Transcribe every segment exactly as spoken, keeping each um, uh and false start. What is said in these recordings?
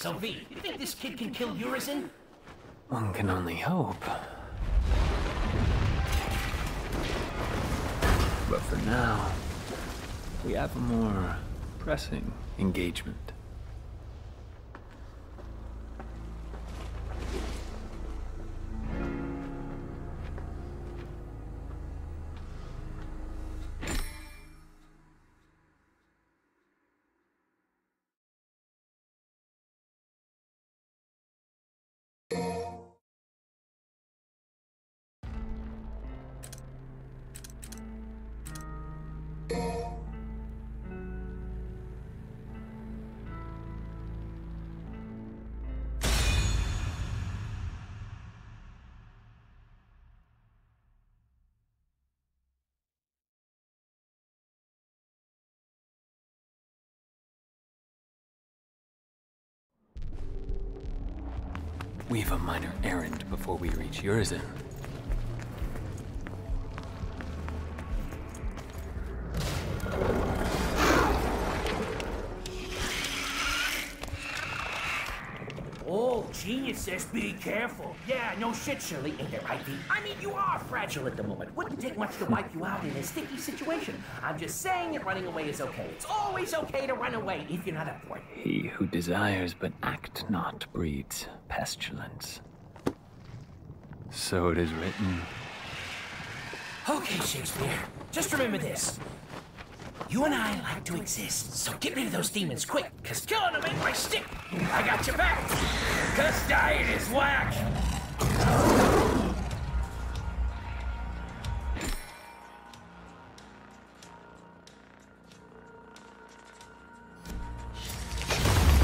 So V, you think this kid can kill Urizen? One can only hope. But for now, we have a more pressing engagement. We've a minor errand before we reach Urizen. Oh, genius says be careful. Yeah, no shit, Shirley, ain't that right, V? I mean, you are fragile at the moment. Wouldn't take much to wipe you out in a sticky situation. I'm just saying that running away is okay. It's always okay to run away if you're not up for it. He who desires but act not breeds pestilence. So it is written. Okay, Shakespeare, just remember this. You and I like to exist, so get rid of those demons quick, cause killing them ain't my stick. I got your back, cause dying is whack.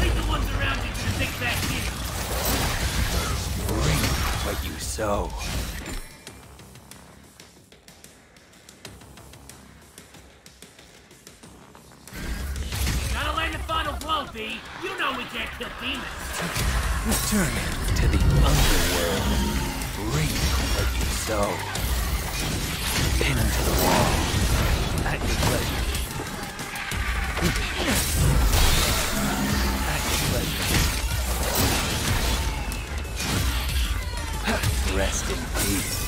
Leave the ones around you to think back in. Reap what you sow. V, you know we can't kill demons. Return to the underworld. Reap what you sow. Pinned to the wall at your pleasure. At your pleasure. Rest in peace.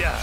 Die.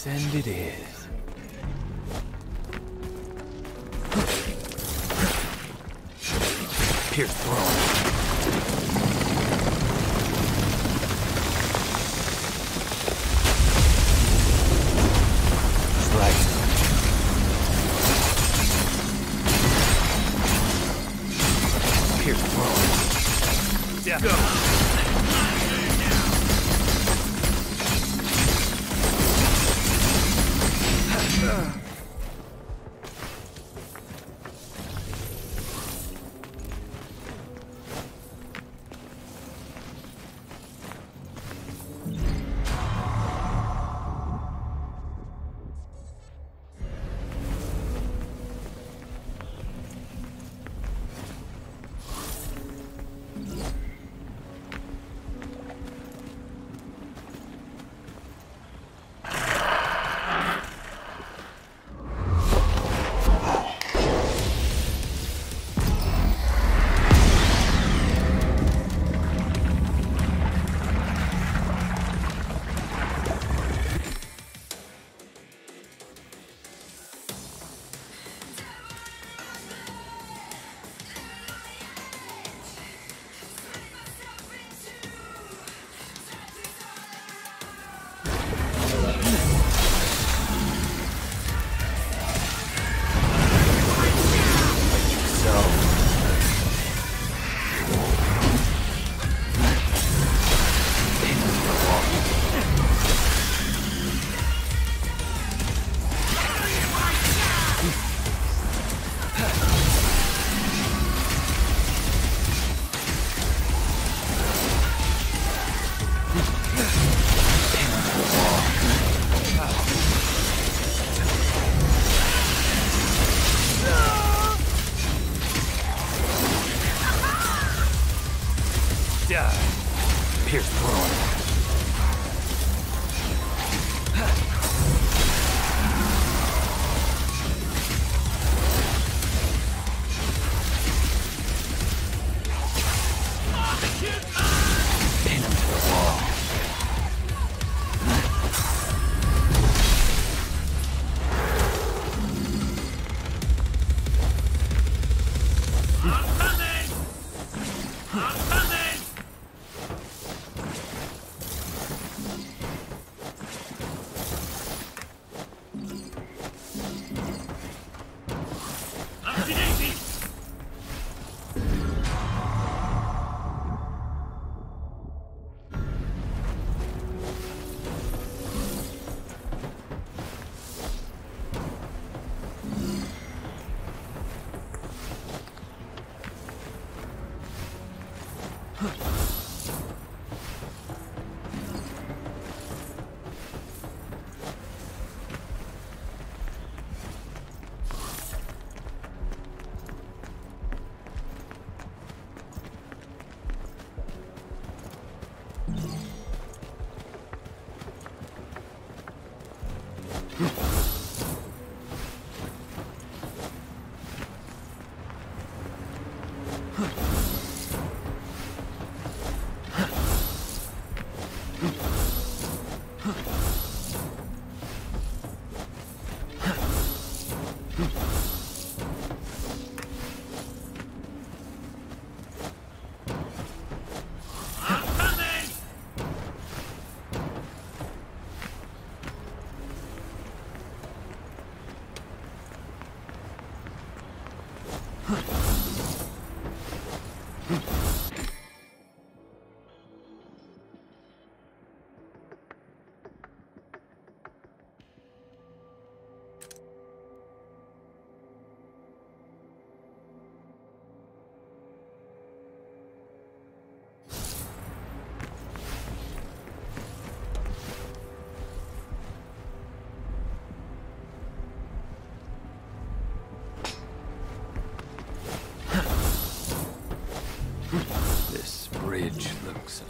send it is. Pierce throne. Slice. Pierce throne. Death. Go.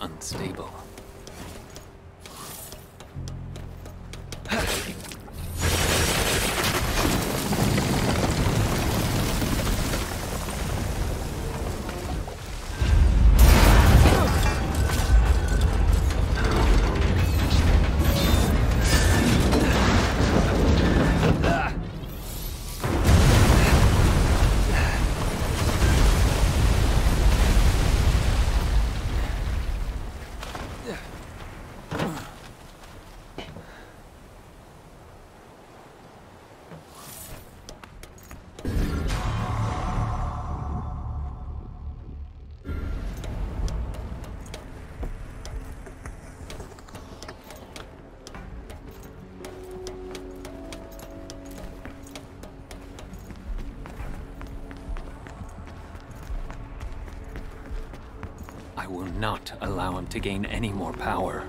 Unstable. I will not allow him to gain any more power.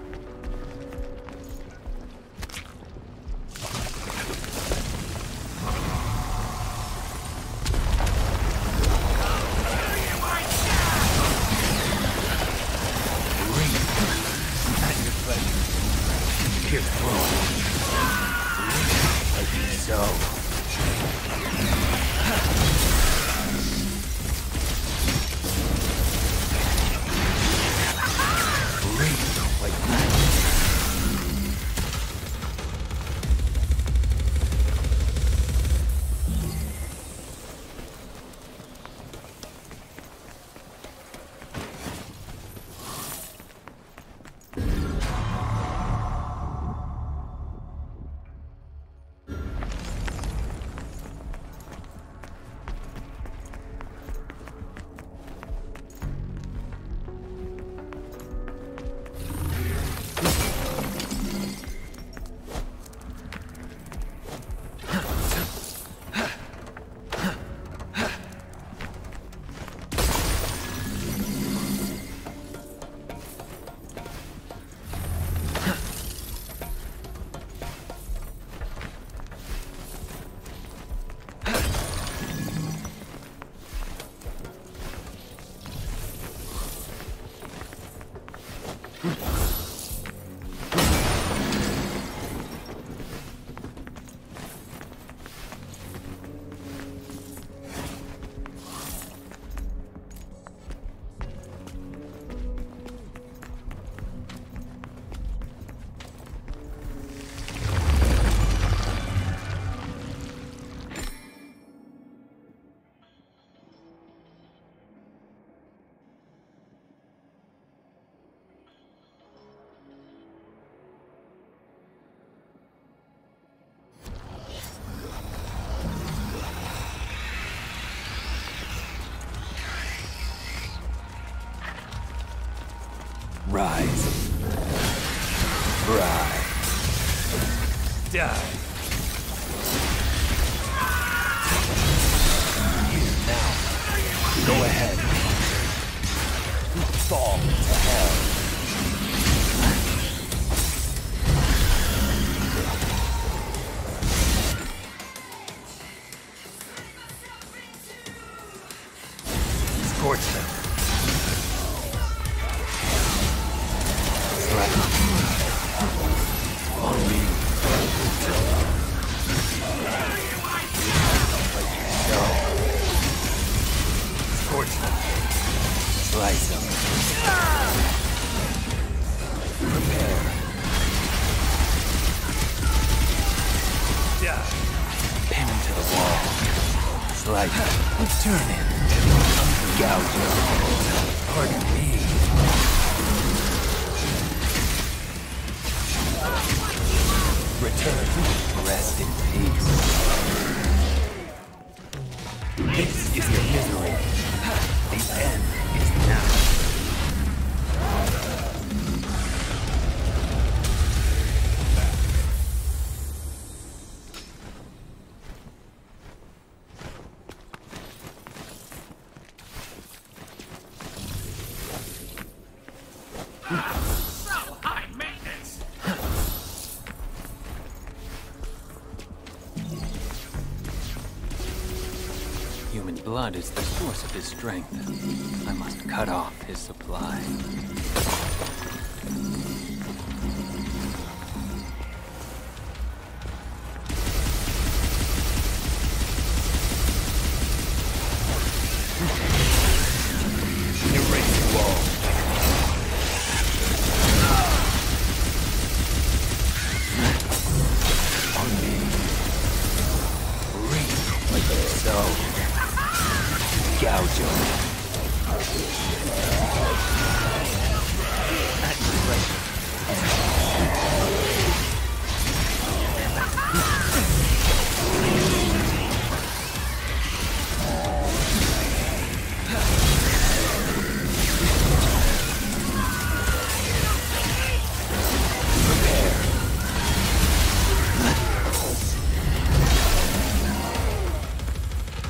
Rise. Rise. Die. Here now. Go ahead. Fall to hell. Scorch them. Turn it. Gouger. Pardon me. Return. Rest in peace. This is your misery. The end is now. Blood is the source of his strength. I must cut off his supply.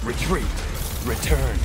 Retreat. Return.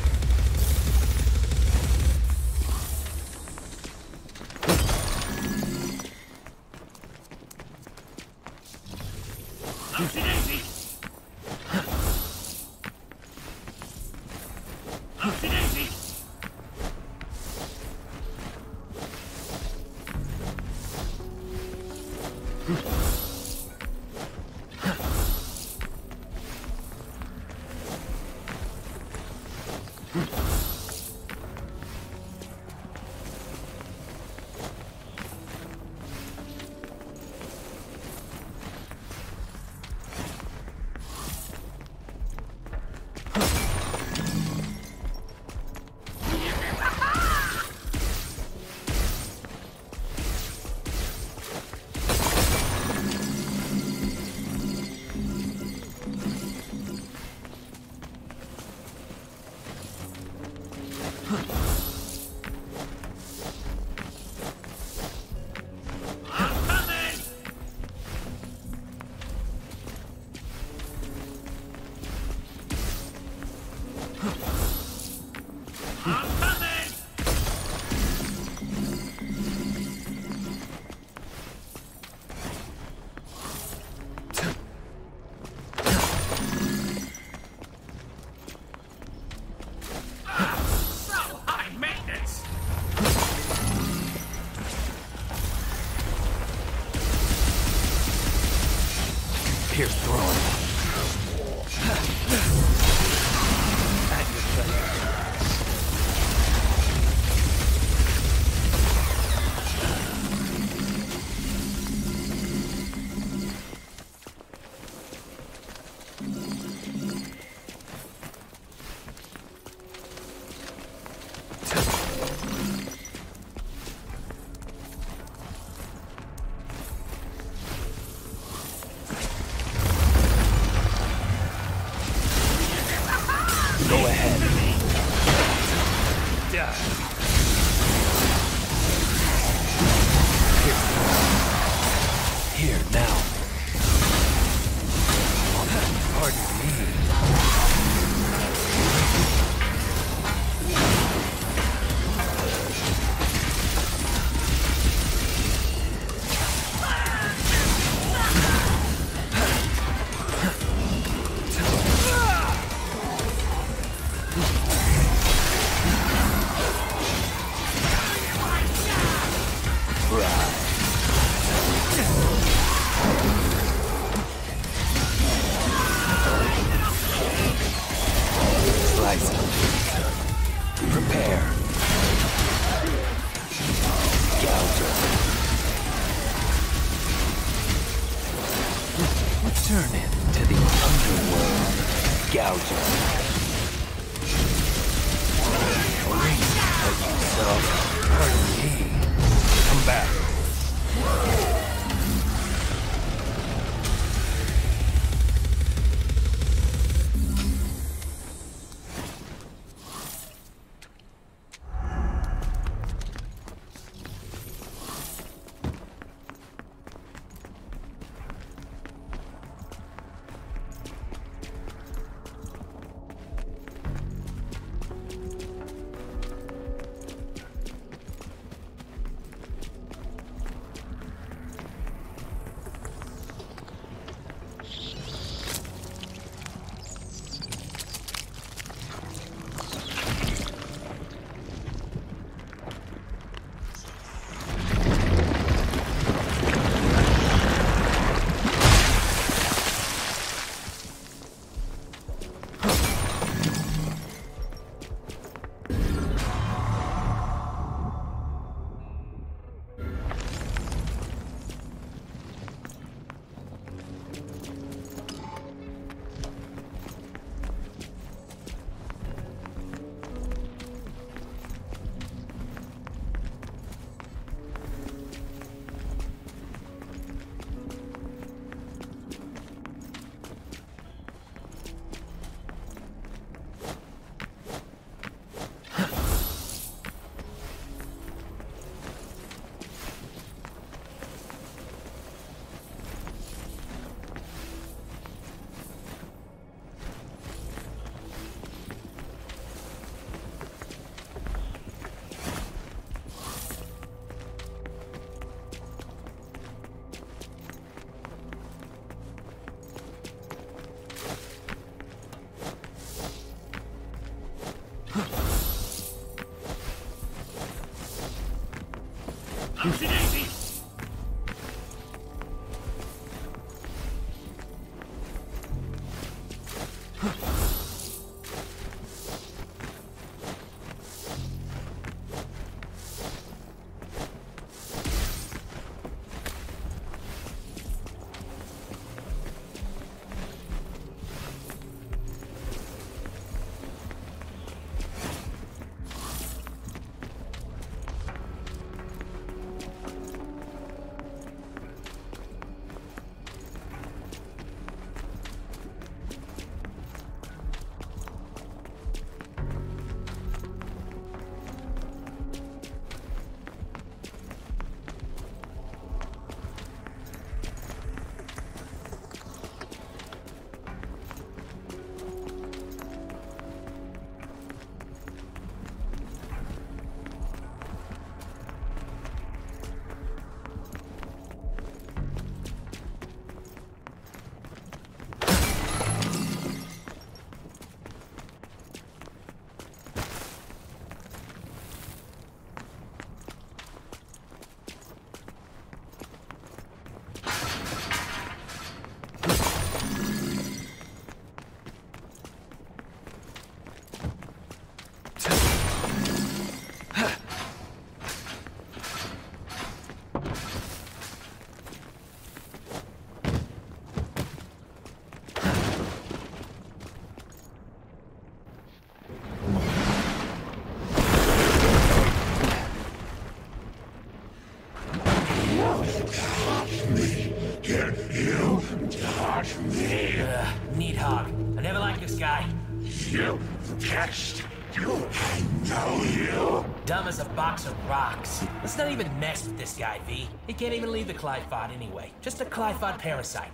dumb as a box of rocks. Let's not even mess with this guy, V. He can't even leave the Qliphoth anyway. Just a Qliphoth parasite.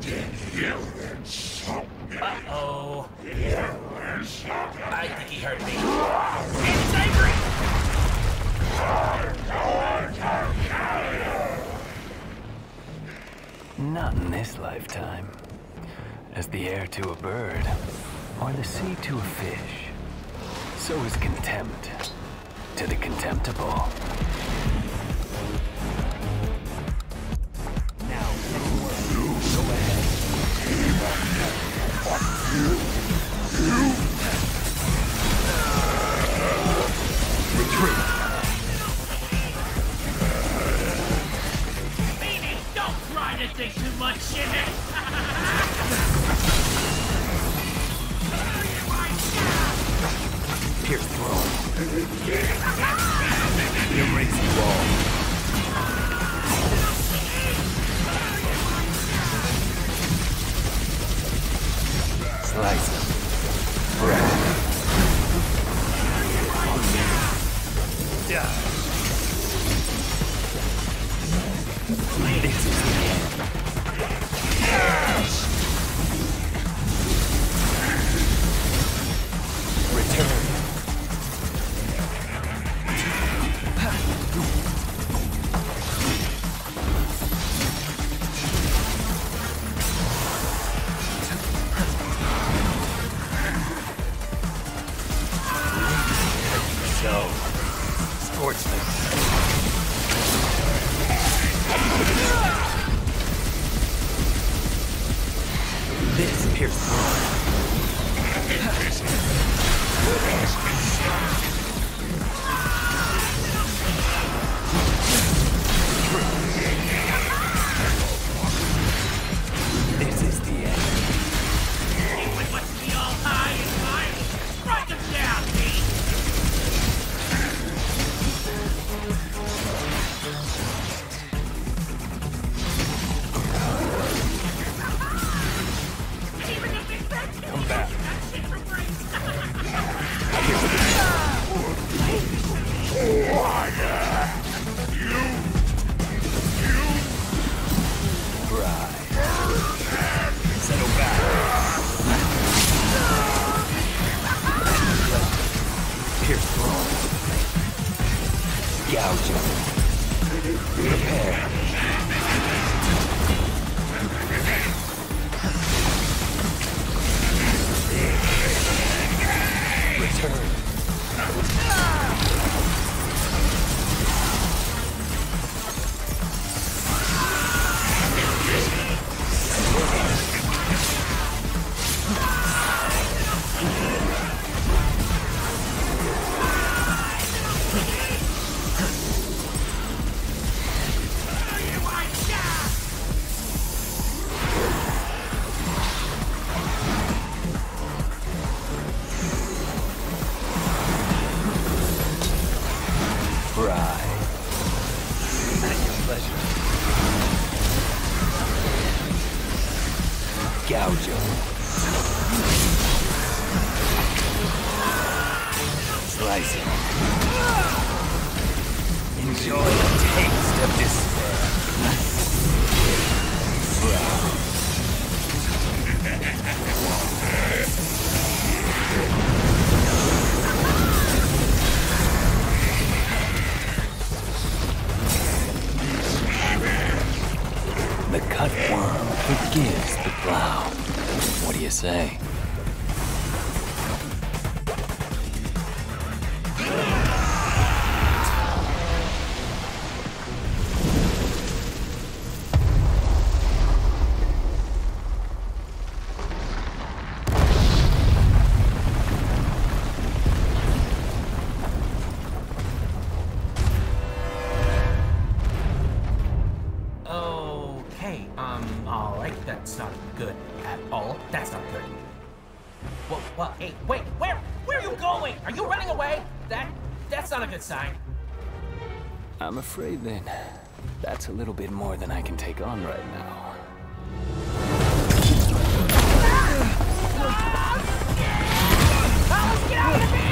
Did you insult me? Uh-oh. You insult me. I think he hurt me. He's angry! I'm going to kill you! Not in this lifetime. As the air to a bird, or the sea to a fish, so is contempt to the contemptible. Now, you go ahead. You, you, retreat. Meanie, don't try to think too much shit. Pierce throne. Erase wall. Slice them. This is the end. Return. I'm afraid then, that's a little bit more than I can take on right now. Ah! Ah! Get out of here!